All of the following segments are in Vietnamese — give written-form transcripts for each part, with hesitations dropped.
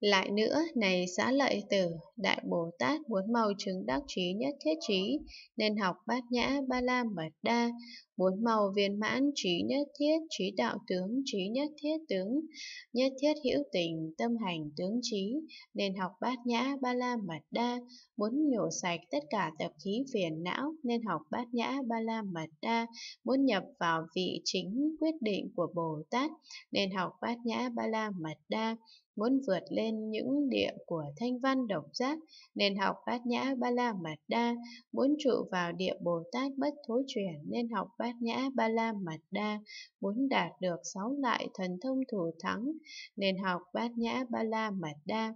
Lại nữa, này Xá Lợi Tử, Đại Bồ Tát muốn mau chứng đắc trí nhất thiết trí, nên học Bát Nhã Ba La Mật Đa, muốn mau viên mãn trí nhất thiết, trí đạo tướng, trí nhất thiết hữu tình, tâm hành tướng trí, nên học Bát Nhã Ba La Mật Đa, muốn nhổ sạch tất cả tập khí phiền não, nên học Bát Nhã Ba La Mật Đa, muốn nhập vào vị chính quyết định của Bồ Tát, nên học Bát Nhã Ba La Mật Đa, muốn vượt lên những địa của thanh văn độc giác, nên học Bát Nhã Ba La Mật Đa, muốn trụ vào địa Bồ Tát bất thối chuyển, nên học Bát Nhã Ba La Mật Đa, muốn đạt được 6 loại thần thông thủ thắng, nên học Bát Nhã Ba La Mật Đa,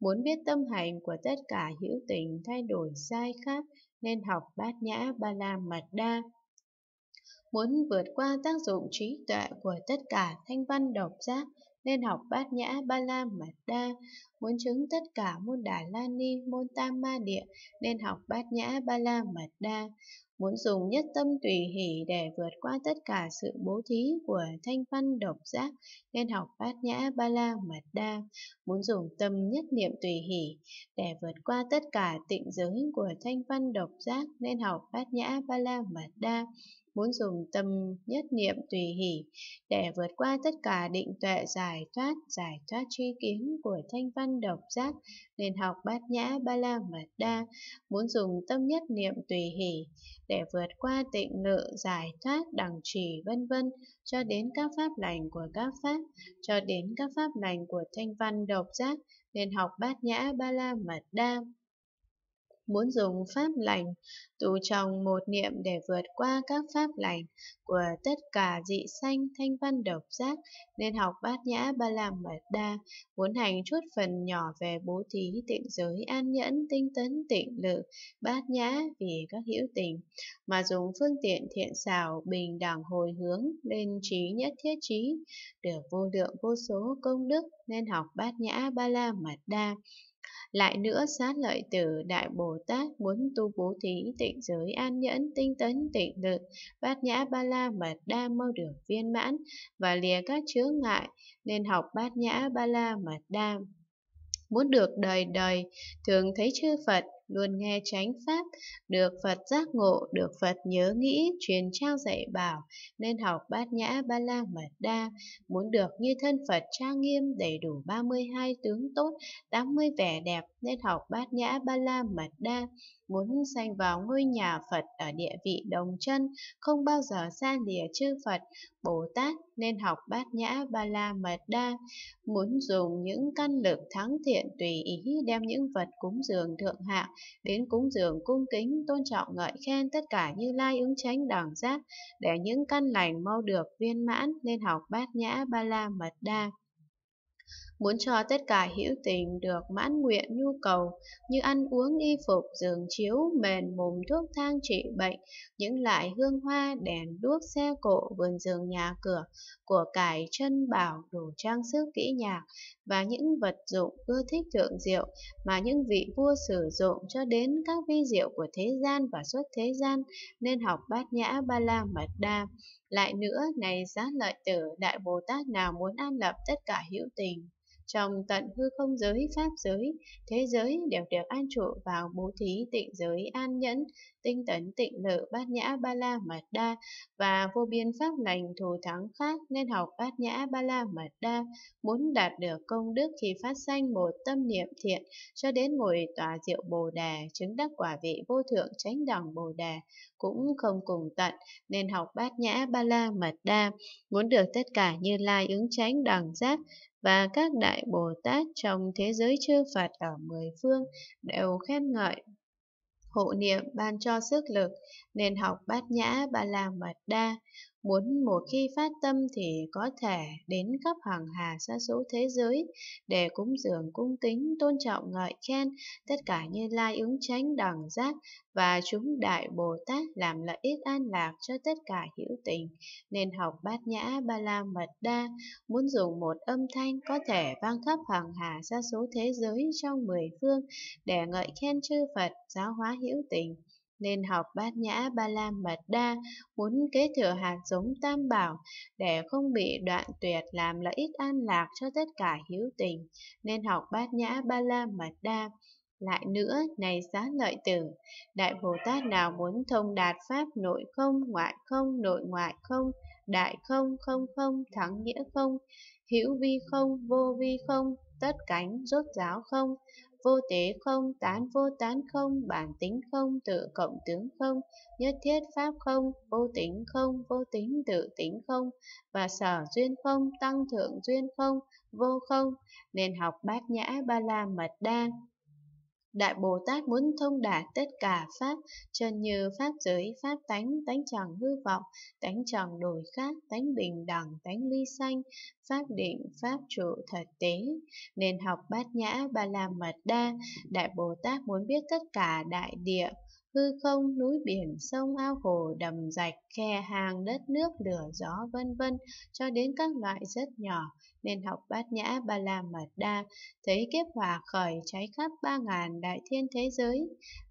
muốn biết tâm hành của tất cả hữu tình thay đổi sai khác, nên học Bát Nhã Ba La Mật Đa, muốn vượt qua tác dụng trí tuệ của tất cả thanh văn độc giác, nên học Bát Nhã Ba La Mật Đa, muốn chứng tất cả môn Đà La Ni, môn Tam Ma Địa, nên học Bát Nhã Ba La Mật Đa, muốn dùng nhất tâm tùy hỷ để vượt qua tất cả sự bố thí của thanh văn độc giác, nên học Bát Nhã Ba La Mật Đa, muốn dùng tâm nhất niệm tùy hỷ để vượt qua tất cả tịnh giới của thanh văn độc giác, nên học Bát Nhã Ba La Mật Đa, muốn dùng tâm nhất niệm tùy hỷ để vượt qua tất cả định tuệ giải thoát tri kiến của thanh văn độc giác, nên học Bát Nhã Ba La Mật Đa, muốn dùng tâm nhất niệm tùy hỷ để vượt qua tịnh lự giải thoát đẳng trì vân vân, cho đến các pháp lành của thanh văn độc giác, nên học Bát Nhã Ba La Mật Đa, muốn dùng pháp lành tụ trồng một niệm để vượt qua các pháp lành của tất cả dị sanh thanh văn độc giác, nên học Bát Nhã Ba La Mật Đa, muốn hành chút phần nhỏ về bố thí, tịnh giới, an nhẫn, tinh tấn, tịnh lự, bát nhã vì các hữu tình, mà dùng phương tiện thiện xảo, bình đẳng hồi hướng lên trí nhất thiết trí, được vô lượng vô số công đức, nên học Bát Nhã Ba La Mật Đa. Lại nữa, Xá Lợi Tử, Đại Bồ Tát muốn tu bố thí, tịnh giới, an nhẫn, tinh tấn, tịnh lự, Bát Nhã Ba La Mật Đa mau được viên mãn và lìa các chướng ngại, nên học Bát Nhã Ba La Mật Đa, muốn được đời đời thường thấy chư Phật, luôn nghe chánh pháp, được Phật giác ngộ, được Phật nhớ nghĩ, truyền trao dạy bảo, nên học Bát Nhã Ba La Mật Đa, muốn được như thân Phật trang nghiêm, đầy đủ 32 tướng tốt, 80 vẻ đẹp, nên học Bát Nhã Ba La Mật Đa, muốn sanh vào ngôi nhà Phật ở địa vị đồng chân, không bao giờ xa lìa chư Phật, Bồ Tát, nên học Bát Nhã Ba La Mật Đa, muốn dùng những căn lực thắng thiện tùy ý đem những vật cúng dường thượng hạng đến cúng dường cung kính, tôn trọng ngợi khen tất cả Như Lai ứng chánh đẳng giác để những căn lành mau được viên mãn, nên học Bát Nhã Ba La Mật Đa, muốn cho tất cả hữu tình được mãn nguyện nhu cầu như ăn uống, y phục, giường chiếu, mền mùng, thuốc thang trị bệnh, những loại hương hoa, đèn đuốc, xe cộ, vườn rừng, nhà cửa, của cải, chân bảo, đồ trang sức kỹ nhạc và những vật dụng ưa thích thượng diệu mà những vị vua sử dụng, cho đến các vi diệu của thế gian và xuất thế gian, nên học Bát Nhã Ba La Mật Đa. Lại nữa, này Xá Lợi Tử, Đại Bồ Tát nào muốn an lập tất cả hữu tình trong tận hư không giới, pháp giới, thế giới đều được an trụ vào bố thí, tịnh giới, an nhẫn, tinh tấn, tịnh lự, Bát Nhã Ba La Mật Đa và vô biên pháp lành thù thắng khác, nên học Bát Nhã Ba La Mật Đa, muốn đạt được công đức khi phát sanh một tâm niệm thiện, cho đến ngồi tòa diệu Bồ Đề, chứng đắc quả vị vô thượng chánh đẳng Bồ Đề cũng không cùng tận, nên học Bát Nhã Ba La Mật Đa, muốn được tất cả Như Lai ứng chánh đẳng giác và các đại Bồ Tát trong thế giới chư Phật ở 10 phương đều khen ngợi, hộ niệm, ban cho sức lực, nên học Bát Nhã Ba La Mật Đa, muốn một khi phát tâm thì có thể đến khắp hàng hà sa số thế giới để cúng dường cung kính, tôn trọng ngợi khen tất cả Như Lai ứng chánh đẳng giác và chúng đại Bồ Tát, làm lợi ích an lạc cho tất cả hữu tình, nên học Bát Nhã Ba La Mật Đa, muốn dùng một âm thanh có thể vang khắp hàng hà sa số thế giới trong 10 phương để ngợi khen chư Phật, giáo hóa hữu tình, nên học Bát Nhã Ba La Mật Đa, muốn kế thừa hạt giống Tam Bảo để không bị đoạn tuyệt, làm lợi ích an lạc cho tất cả hữu tình, nên học Bát Nhã Ba La Mật Đa. Lại nữa, này Xá Lợi Tử, Đại Bồ Tát nào muốn thông đạt pháp nội không, ngoại không, nội ngoại không, đại không, không không, thắng nghĩa không, hữu vi không, vô vi không, tất cánh rốt ráo không, vô tế không, tán vô tán không, bản tính không, tự cộng tướng không, nhất thiết pháp không, vô tính không, vô tính tự tính không, và sở duyên không, tăng thượng duyên không, vô không, nên học Bát Nhã Ba La Mật Đa. Đại Bồ Tát muốn thông đạt tất cả pháp, chân như pháp giới, pháp tánh, tánh chẳng hư vọng, tánh chẳng đổi khác, tánh bình đẳng, tánh ly sanh, pháp định, pháp trụ thật tế, nên học Bát Nhã Ba La Mật Đa. Đại Bồ Tát muốn biết tất cả đại địa, hư không, núi biển, sông ao hồ, đầm rạch, khe hang, đất nước, lửa gió, vân vân, cho đến các loại rất nhỏ, nên học Bát Nhã Ba La Mật Đa. Thấy kiếp hỏa khởi cháy khắp 3.000 đại thiên thế giới,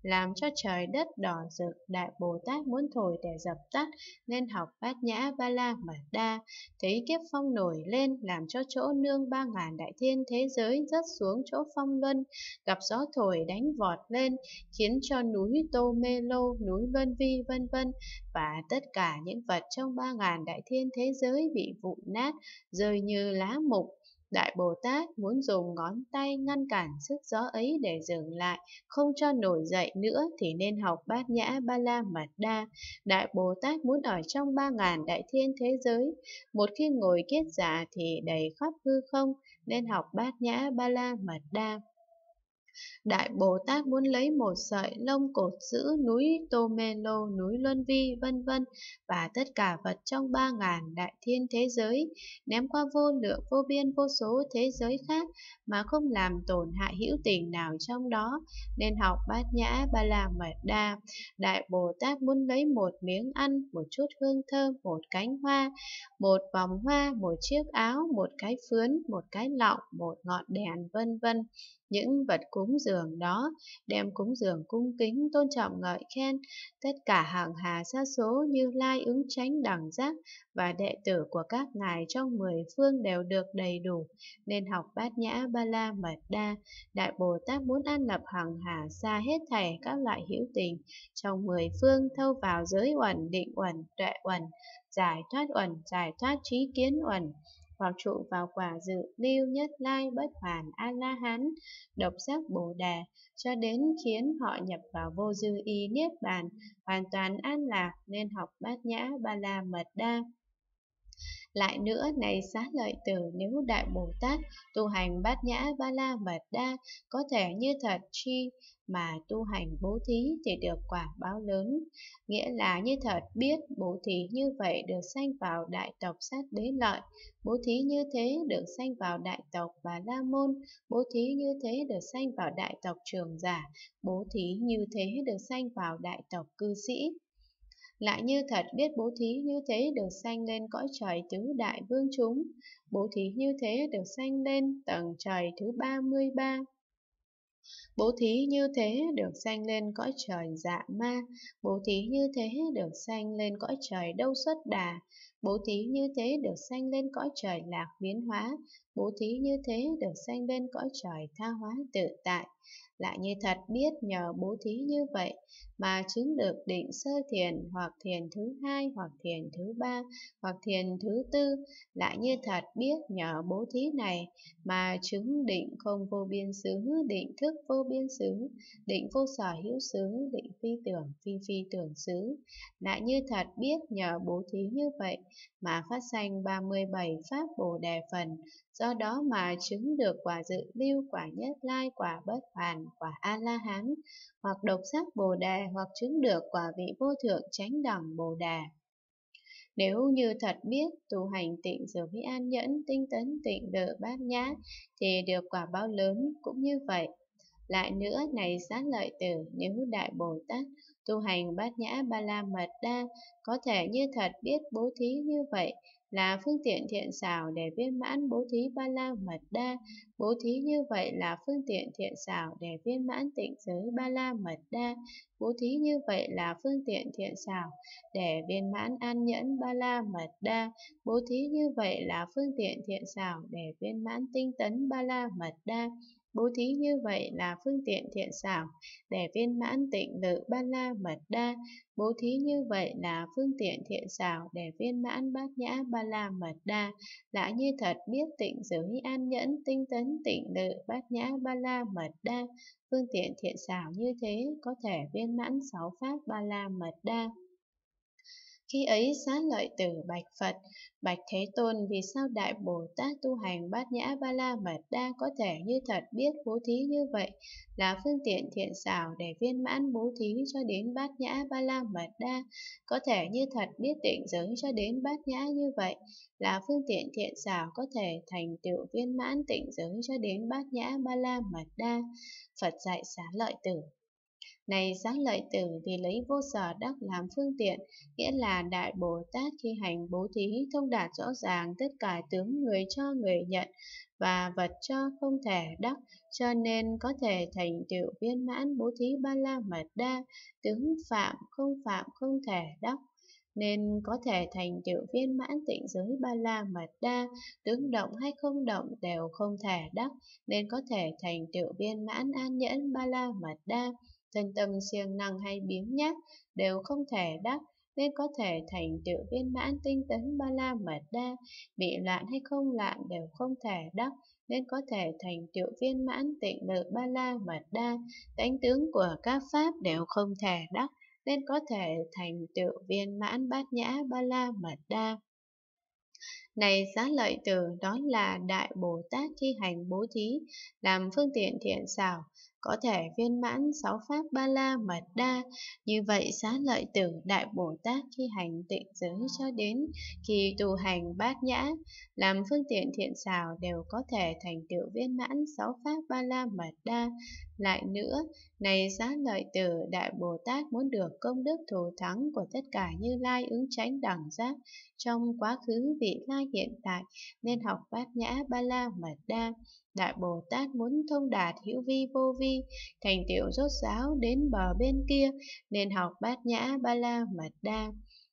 làm cho trời đất đỏ rực, Đại Bồ Tát muốn thổi để dập tắt, nên học Bát Nhã Ba La Mật Đa. Thấy kiếp phong nổi lên, làm cho chỗ nương 3.000 đại thiên thế giới rớt xuống chỗ phong luân, gặp gió thổi đánh vọt lên, khiến cho núi Tô Mê Lô, núi Luân Vi, vân vân, và tất cả những vật trong 3.000 đại thiên thế giới bị vụn nát, rơi như lá mục. Đại Bồ Tát muốn dùng ngón tay ngăn cản sức gió ấy để dừng lại, không cho nổi dậy nữa, thì nên học Bát Nhã Ba La Mật Đa. Đại Bồ Tát muốn ở trong 3.000 đại thiên thế giới, một khi ngồi kiết giả thì đầy khắp hư không, nên học Bát Nhã Ba La Mật Đa. Đại Bồ Tát muốn lấy một sợi lông cột giữ núi Tô Mê Lô, núi Luân Vi, vân vân, và tất cả vật trong 3.000 đại thiên thế giới, ném qua vô lượng vô biên vô số thế giới khác mà không làm tổn hại hữu tình nào trong đó, nên học Bát Nhã Ba La Mật Đa. Đại Bồ Tát muốn lấy một miếng ăn, một chút hương thơm, một cánh hoa, một vòng hoa, một chiếc áo, một cái phướn, một cái lọng, một ngọn đèn, vân vân. Những vật cúng dường đó đem cúng dường cung kính, tôn trọng, ngợi khen tất cả hàng hà sa số Như Lai, Ứng Chánh, Đẳng Giác và đệ tử của các ngài trong 10 phương đều được đầy đủ, nên học Bát Nhã Ba La Mật Đa. Đại Bồ Tát muốn an lập hàng hà sa hết thảy các loại hữu tình trong 10 phương, thâu vào giới uẩn, định uẩn, tuệ uẩn, giải thoát trí kiến uẩn, vào trụ, vào quả dự, lưu, nhất lai, bất hoàn, A-la-hán, độc giác, bồ đề, cho đến khiến họ nhập vào vô dư y niết bàn, hoàn toàn an lạc, nên học Bát Nhã Ba La Mật Đa. Lại nữa, này Xá Lợi Tử, nếu Đại Bồ Tát tu hành Bát Nhã Ba La Mật Đa có thể như thật chi mà tu hành bố thí thì được quả báo lớn, nghĩa là như thật biết bố thí như vậy được sanh vào đại tộc Sát Đế Lợi, bố thí như thế được sanh vào đại tộc Bà La Môn, bố thí như thế được sanh vào đại tộc Trường Giả, bố thí như thế được sanh vào đại tộc Cư Sĩ. Lại như thật biết bố thí như thế được sanh lên cõi trời tứ đại vương chúng, bố thí như thế được sanh lên tầng trời thứ 33. Bố thí như thế được sanh lên cõi trời Dạ Ma, bố thí như thế được sanh lên cõi trời Đâu Xuất Đà, bố thí như thế được sanh lên cõi trời Lạc Biến Hóa, bố thí như thế được sanh lên cõi trời Tha Hóa Tự Tại. Lại như thật biết nhờ bố thí như vậy mà chứng được định sơ thiền, hoặc thiền thứ 2, hoặc thiền thứ 3, hoặc thiền thứ 4. Lại như thật biết nhờ bố thí này mà chứng định không vô biên xứ, định thức vô biên xứ, định vô sở hữu xứ, định phi tưởng, phi phi tưởng xứ. Lại như thật biết nhờ bố thí như vậy mà phát sanh 37 pháp Bồ Đề phần, do đó mà chứng được quả dự lưu, quả nhất lai, quả bất hoàn, quả A-la-hán, hoặc độc giác Bồ Đề, hoặc chứng được quả vị vô thượng Chánh Đẳng Bồ Đề. Nếu như thật biết tu hành tịnh giới với an nhẫn, tinh tấn, tịnh độ, bát nhã thì được quả báo lớn cũng như vậy. Lại nữa, này Xá Lợi Tử, nếu Đại Bồ Tát tu hành Bát Nhã Ba La Mật Đa có thể như thật biết bố thí như vậy là phương tiện thiện xảo để viên mãn bố thí ba la mật đa. Bố thí như vậy là phương tiện thiện xảo để viên mãn tịnh giới ba la mật đa. Bố thí như vậy là phương tiện thiện xảo để viên mãn an nhẫn ba la mật đa. Bố thí như vậy là phương tiện thiện xảo để viên mãn tinh tấn ba la mật đa. Bố thí như vậy là phương tiện thiện xảo để viên mãn tịnh lự ba la mật đa. Bố thí như vậy là phương tiện thiện xảo để viên mãn bát nhã ba la mật đa. Lạ như thật biết tịnh giới an nhẫn tinh tấn tịnh lự bát nhã ba la mật đa. Phương tiện thiện xảo như thế có thể viên mãn 6 pháp ba la mật đa. Khi ấy Xá Lợi Tử bạch Phật: Bạch Thế Tôn, vì sao Đại Bồ Tát tu hành bát nhã ba la mật đa có thể như thật biết bố thí như vậy là phương tiện thiện xảo để viên mãn bố thí cho đến bát nhã ba la mật đa, có thể như thật biết tịnh giới cho đến bát nhã như vậy là phương tiện thiện xảo có thể thành tựu viên mãn tịnh giới cho đến bát nhã ba la mật đa? Phật dạy Xá Lợi Tử: Này Xá Lợi Tử, vì lấy vô sở đắc làm phương tiện, nghĩa là Đại Bồ Tát khi hành bố thí thông đạt rõ ràng tất cả tướng người cho, người nhận và vật cho không thể đắc, cho nên có thể thành tựu viên mãn bố thí ba la mật đa. Tướng phạm không thể đắc nên có thể thành tựu viên mãn tịnh giới ba la mật đa. Tướng động hay không động đều không thể đắc nên có thể thành tựu viên mãn an nhẫn ba la mật đa. Thân tâm siêng năng hay biếng nhác đều không thể đắc nên có thể thành tựu viên mãn tinh tấn ba la mật đa. Bị loạn hay không loạn đều không thể đắc nên có thể thành tựu viên mãn tịnh lự ba la mật đa. Tánh tướng của các pháp đều không thể đắc nên có thể thành tựu viên mãn bát nhã ba la mật đa. Này Xá Lợi Tử, đó là Đại Bồ Tát khi hành bố thí làm phương tiện thiện xảo có thể viên mãn 6 pháp ba la mật đa. Như vậy Xá Lợi Tử, Đại Bồ Tát khi hành tịnh giới cho đến khi tu hành bát nhã làm phương tiện thiện xảo đều có thể thành tựu viên mãn 6 pháp ba la mật đa. Lại nữa, này Xá Lợi Tử, Đại Bồ Tát muốn được công đức thù thắng của tất cả Như Lai ứng chánh đẳng giác trong quá khứ vị lai hiện tại nên học bát nhã ba la mật đa. Đại Bồ Tát muốn thông đạt hữu vi vô vi, thành tựu rốt ráo đến bờ bên kia nên học bát nhã ba la mật đa.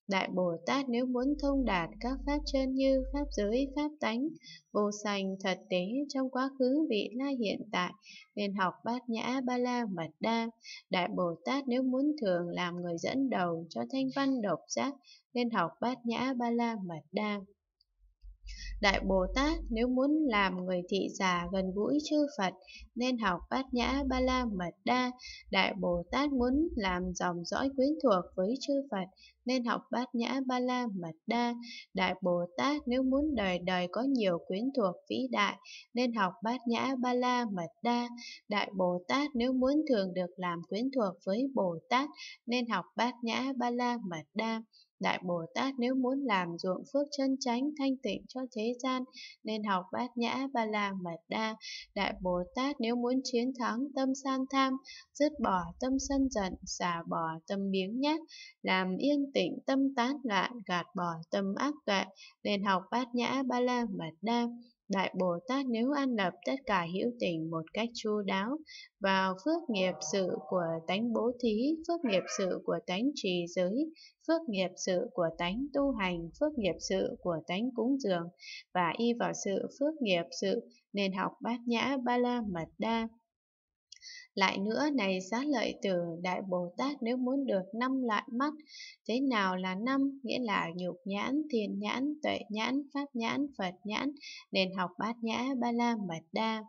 Đại Bồ Tát nếu muốn thông đạt các pháp chân như pháp giới, pháp tánh, vô sanh, thật tế trong quá khứ vị lai hiện tại nên học bát nhã ba la mật đa. Đại Bồ Tát nếu muốn thường làm người dẫn đầu cho thanh văn độc giác nên học bát nhã ba la mật đa. Đại Bồ Tát nếu muốn làm người thị giả gần gũi chư Phật nên học bát nhã ba la mật đa. Đại Bồ Tát muốn làm dòng dõi quyến thuộc với chư Phật nên học bát nhã ba la mật đa. Đại Bồ Tát nếu muốn đời đời có nhiều quyến thuộc vĩ đại nên học bát nhã ba la mật đa. Đại Bồ Tát nếu muốn thường được làm quyến thuộc với Bồ Tát nên học bát nhã ba la mật đa. Đại Bồ Tát nếu muốn làm ruộng phước chân chánh thanh tịnh cho thế gian nên học bát nhã ba la mật đa. Đại Bồ Tát nếu muốn chiến thắng tâm sang tham, dứt bỏ tâm sân giận, xả bỏ tâm biếng nhác, làm yên tĩnh tâm tán loạn, gạt bỏ tâm ác tuệ nên học bát nhã ba la mật đa. Đại Bồ Tát nếu an lập tất cả hữu tình một cách chu đáo vào phước nghiệp sự của tánh bố thí, phước nghiệp sự của tánh trì giới, phước nghiệp sự của tánh tu hành, phước nghiệp sự của tánh cúng dường và y vào sự phước nghiệp sự nên học bát nhã ba la mật đa. Lại nữa, này Xá Lợi Tử, Đại Bồ Tát nếu muốn được 5 loại mắt, thế nào là 5? Nghĩa là nhục nhãn, thiền nhãn, tuệ nhãn, pháp nhãn, Phật nhãn, nên học bát nhã ba la mật đa.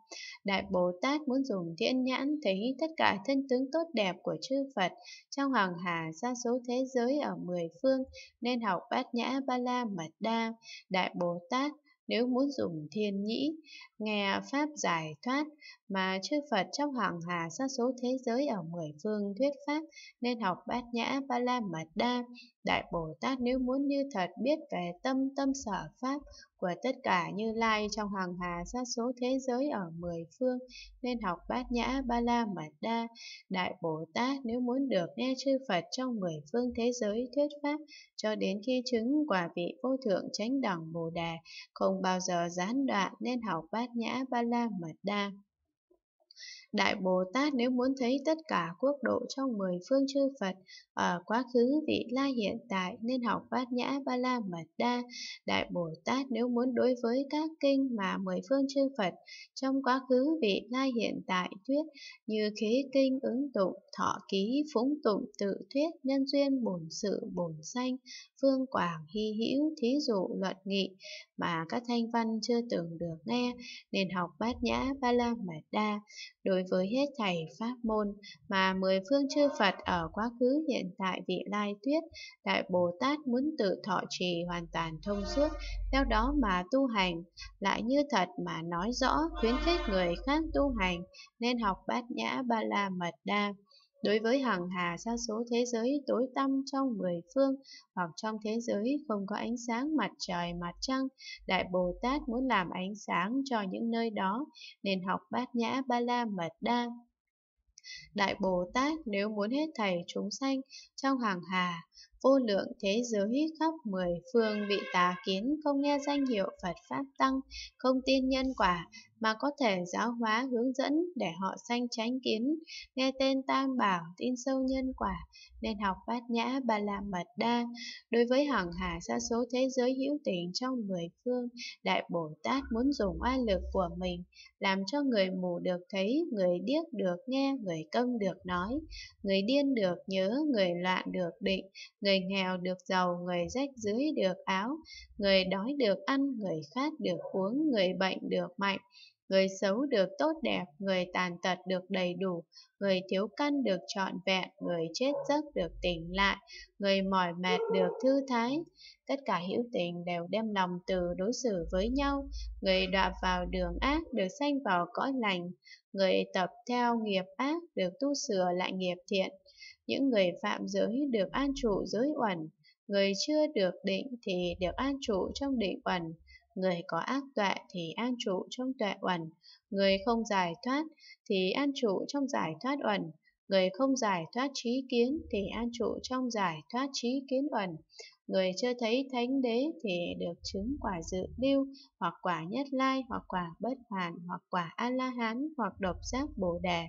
Đại Bồ Tát muốn dùng thiện nhãn thấy tất cả thân tướng tốt đẹp của chư Phật trong hàng hà sa số thế giới ở 10 phương, nên học bát nhã ba la mật đa. Đại Bồ Tát nếu muốn dùng thiên nhĩ, nghe pháp giải thoát mà chư Phật trong hàng hà sa số thế giới ở 10 phương thuyết pháp nên học bát nhã ba la mật đa. Đại Bồ Tát nếu muốn như thật biết về tâm, tâm sở pháp, của tất cả Như Lai trong hàng hà sát số thế giới ở 10 phương, nên học Bát Nhã Ba La Mật Đa. Đại Bồ Tát nếu muốn được nghe chư Phật trong 10 phương thế giới thuyết pháp cho đến khi chứng quả vị vô thượng chánh đẳng Bồ Đề, không bao giờ gián đoạn, nên học Bát Nhã Ba La Mật Đa. Đại Bồ Tát nếu muốn thấy tất cả quốc độ trong 10 phương chư Phật ở quá khứ, vị lai, hiện tại, nên học Bát Nhã Ba La Mật Đa. Đại Bồ Tát nếu muốn đối với các kinh mà 10 phương chư Phật trong quá khứ, vị lai, hiện tại thuyết, như Khế Kinh, Ứng Tụng, Thọ Ký, Phúng Tụng, Tự Thuyết, Nhân Duyên, Bổn Sự, Bổn Sanh, Phương Quảng, Hy Hữu, Thí Dụ, Luận Nghị mà các thanh văn chưa từng được nghe, nên học Bát Nhã Ba La Mật Đa. Đối với hết thảy pháp môn mà 10 phương chư Phật ở quá khứ, hiện tại, vị lai thuyết, Đại Bồ Tát muốn tự thọ trì hoàn toàn thông suốt, theo đó mà tu hành, lại như thật mà nói rõ, khuyến khích người khác tu hành, nên học Bát Nhã Ba La Mật Đa. Đối với hằng hà sa số thế giới tối tăm trong 10 phương, hoặc trong thế giới không có ánh sáng mặt trời, mặt trăng, Đại Bồ Tát muốn làm ánh sáng cho những nơi đó, nên học Bát Nhã Ba La Mật Đa. Đại Bồ Tát nếu muốn hết thảy chúng sanh trong hằng hà vô lượng thế giới khắp 10 phương, vị tà kiến không nghe danh hiệu Phật Pháp Tăng, không tin nhân quả, mà có thể giáo hóa hướng dẫn để họ sanh chánh kiến, nghe tên Tam Bảo, tin sâu nhân quả, nên học Bát Nhã Ba La Mật Đa. Đối với hằng hà sa số thế giới hữu tình trong 10 phương, Đại Bồ Tát muốn dùng oai lực của mình làm cho người mù được thấy, người điếc được nghe, người câm được nói, người điên được nhớ, người loạn được định, người nghèo được giàu, người rách rưới được áo, người đói được ăn, người khát được uống, người bệnh được mạnh, người xấu được tốt đẹp, người tàn tật được đầy đủ, người thiếu căn được trọn vẹn, người chết giấc được tỉnh lại, người mỏi mệt được thư thái. Tất cả hữu tình đều đem lòng từ đối xử với nhau, người đọa vào đường ác được sanh vào cõi lành, người tập theo nghiệp ác được tu sửa lại nghiệp thiện, những người phạm giới được an trụ giới uẩn, người chưa được định thì được an trụ trong định uẩn, người có ác tuệ thì an trụ trong tuệ uẩn, người không giải thoát thì an trụ trong giải thoát uẩn, người không giải thoát trí kiến thì an trụ trong giải thoát trí kiến uẩn, người chưa thấy thánh đế thì được chứng quả dự lưu, hoặc quả nhất lai, hoặc quả bất hoàn, hoặc quả a la hán, hoặc độc giác bồ đề,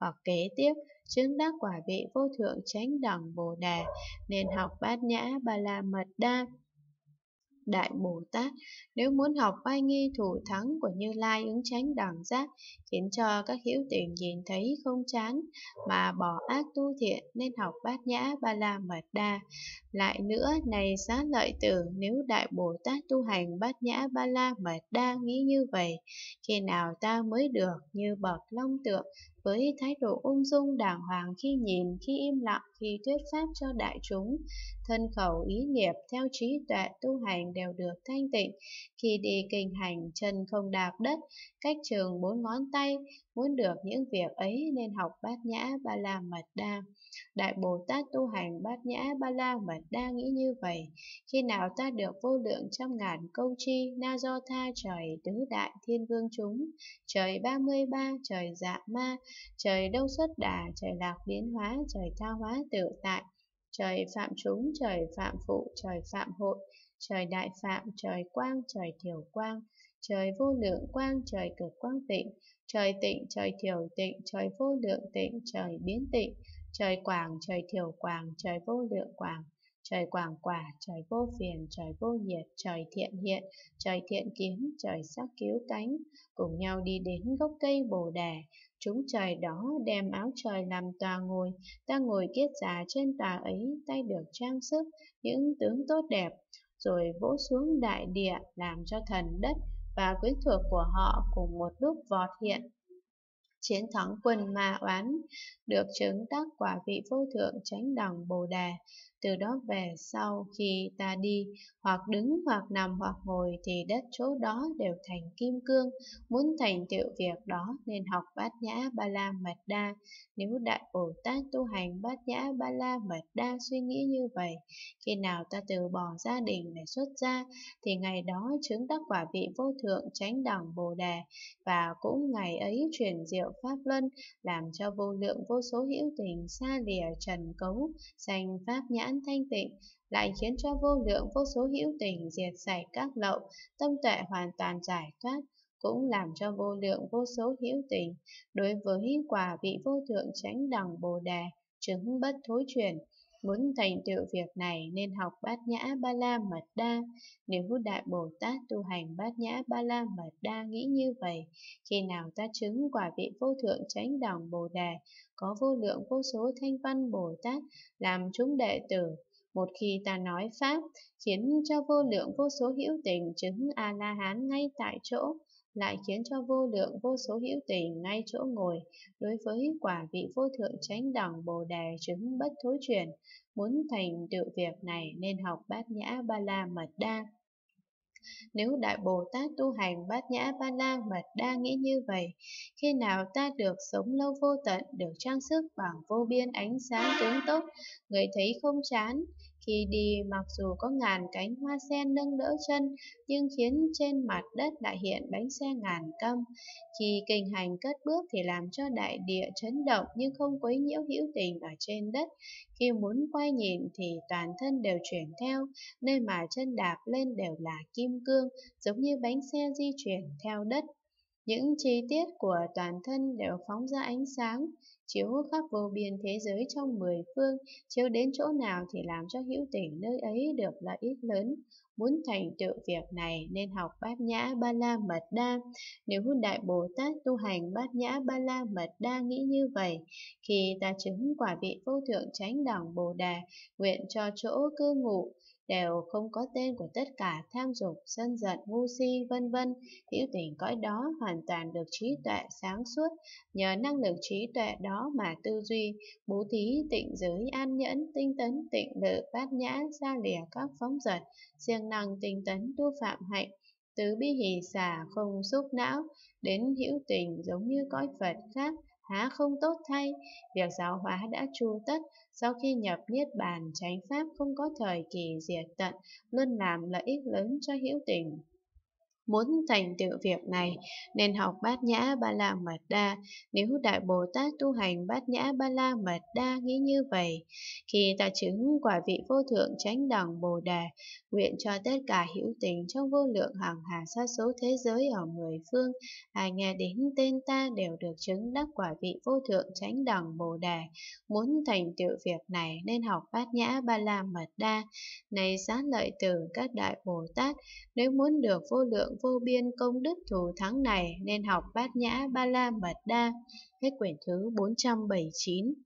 hoặc kế tiếp chứng đắc quả vị vô thượng chánh đẳng bồ đề, nên học Bát Nhã Ba La Mật Đa. Đại Bồ Tát nếu muốn học oai nghi thủ thắng của Như Lai ứng chánh đẳng giác, khiến cho các hữu tình nhìn thấy không chán mà bỏ ác tu thiện, nên học Bát Nhã Ba La Mật Đa. Lại nữa, này Xá Lợi Tử, nếu Đại Bồ Tát tu hành Bát Nhã Ba La Mật Đa nghĩ như vậy: khi nào ta mới được như bậc long tượng, với thái độ ung dung đàng hoàng khi nhìn, khi im lặng, khi thuyết pháp cho đại chúng, thân khẩu ý nghiệp theo trí tuệ tu hành đều được thanh tịnh, khi đi kinh hành chân không đạp đất, cách trường 4 ngón tay? Muốn được những việc ấy nên học Bát Nhã Ba La Mật Đa. Đại Bồ Tát tu hành Bát Nhã Ba La Mật Đa nghĩ như vậy: khi nào ta được vô lượng trăm ngàn câu tri na do tha trời tứ đại thiên vương chúng, trời 33, trời dạ ma, trời đâu xuất đà, trời lạc biến hóa, trời tha hóa tự tại, trời phạm chúng, trời phạm phụ, trời phạm hội, trời đại phạm, trời quang, trời thiểu quang, trời vô lượng quang, trời cực quang tịnh, trời tịnh, trời thiểu tịnh, trời vô lượng tịnh, trời biến tịnh, trời quảng, trời thiểu quảng, trời vô lượng quảng, trời quảng quả, trời vô phiền, trời vô nhiệt, trời thiện hiện, trời thiện kiến, trời sắc cứu cánh, cùng nhau đi đến gốc cây bồ đề. Chúng trời đó đem áo trời làm tòa ngồi, ta ngồi kiết già trên tòa ấy, tay được trang sức những tướng tốt đẹp, rồi vỗ xuống đại địa, làm cho thần đất và quyến thuộc của họ cùng một lúc vọt hiện. chiến thắng quân Ma Oán, được chứng tác quả vị vô thượng Chánh Đẳng Bồ Đề. Từ đó về sau khi ta đi, hoặc đứng hoặc nằm hoặc ngồi thì đất chỗ đó đều thành kim cương. Muốn thành tựu việc đó nên học Bát Nhã Ba La Mật Đa. Nếu Đại Bồ Tát tu hành Bát Nhã Ba La Mật Đa suy nghĩ như vậy, khi nào ta từ bỏ gia đình để xuất gia thì ngày đó chứng đắc quả vị vô thượng Chánh Đẳng Bồ Đề, và cũng ngày ấy truyền diệu pháp luân, làm cho vô lượng vô số hữu tình xa lìa trần cấu, sanh pháp nhãn thanh tịnh, lại khiến cho vô lượng vô số hữu tình diệt sạch các lậu, tâm tuệ hoàn toàn giải thoát, cũng làm cho vô lượng vô số hữu tình đối với quả vị vô thượng Chánh Đẳng Bồ Đề chứng bất thối chuyển. Muốn thành tựu việc này nên học Bát Nhã Ba La Mật Đa. Nếu Đại Bồ Tát tu hành Bát Nhã Ba La Mật Đa nghĩ như vậy, khi nào ta chứng quả vị vô thượng Chánh Đẳng Bồ Đề, có vô lượng vô số thanh văn Bồ Tát làm chúng đệ tử. Một khi ta nói pháp, khiến cho vô lượng vô số hữu tình chứng A-la-hán ngay tại chỗ, lại khiến cho vô lượng vô số hữu tình ngay chỗ ngồi đối với quả vị vô thượng Chánh Đẳng Bồ Đề chứng bất thối chuyển. Muốn thành tựu việc này nên học Bát Nhã Ba La Mật Đa. Nếu Đại Bồ Tát tu hành Bát Nhã Ba La Mật Đa nghĩ như vậy, khi nào ta được sống lâu vô tận, được trang sức bằng vô biên ánh sáng tướng tốt, người thấy không chán. Khi đi mặc dù có ngàn cánh hoa sen nâng đỡ chân, nhưng khiến trên mặt đất lại hiện bánh xe ngàn câm. Khi kinh hành cất bước thì làm cho đại địa chấn động nhưng không quấy nhiễu hữu tình ở trên đất. Khi muốn quay nhìn thì toàn thân đều chuyển theo, nơi mà chân đạp lên đều là kim cương, giống như bánh xe di chuyển theo đất. Những chi tiết của toàn thân đều phóng ra ánh sáng, chiếu khắp vô biên thế giới trong 10 phương, chiếu đến chỗ nào thì làm cho hữu tình nơi ấy được lợi ích lớn. Muốn thành tựu việc này nên học Bát Nhã Ba La Mật Đa. Nếu Đại Bồ Tát tu hành Bát Nhã Ba La Mật Đa nghĩ như vậy, khi ta chứng quả vị vô thượng Chánh Đẳng Bồ Đề, nguyện cho chỗ cư ngụ đều không có tên của tất cả tham dục, sân giận, ngu si, vân vân. Hữu tình cõi đó hoàn toàn được trí tuệ sáng suốt, nhờ năng lực trí tuệ đó mà tư duy, bố thí, tịnh giới, an nhẫn, tinh tấn, tịnh lự, bát nhã, xa lìa các phóng dật, siêng năng tinh tấn tu phạm hạnh, tứ bi hỷ xả, không xúc não, đến hữu tình giống như cõi Phật khác, há không tốt thay. Việc giáo hóa đã chu tất, sau khi nhập niết bàn chánh pháp không có thời kỳ diệt tận, luôn làm lợi ích lớn cho hữu tình. Muốn thành tựu việc này nên học Bát Nhã Ba La Mật Đa. Nếu Đại Bồ Tát tu hành Bát Nhã Ba La Mật Đa nghĩ như vậy, khi ta chứng quả vị vô thượng Chánh Đẳng Bồ Đề, nguyện cho tất cả hữu tình trong vô lượng hàng hà sa số thế giới ở 10 phương, ai nghe đến tên ta đều được chứng đắc quả vị vô thượng Chánh Đẳng Bồ Đề. Muốn thành tựu việc này nên học Bát Nhã Ba La Mật Đa. Này xá lợi tử các Đại Bồ Tát, nếu muốn được vô lượng vô biên công đức thù thắng này nên học Bát Nhã Ba La Mật Đa. Hết quyển thứ 479.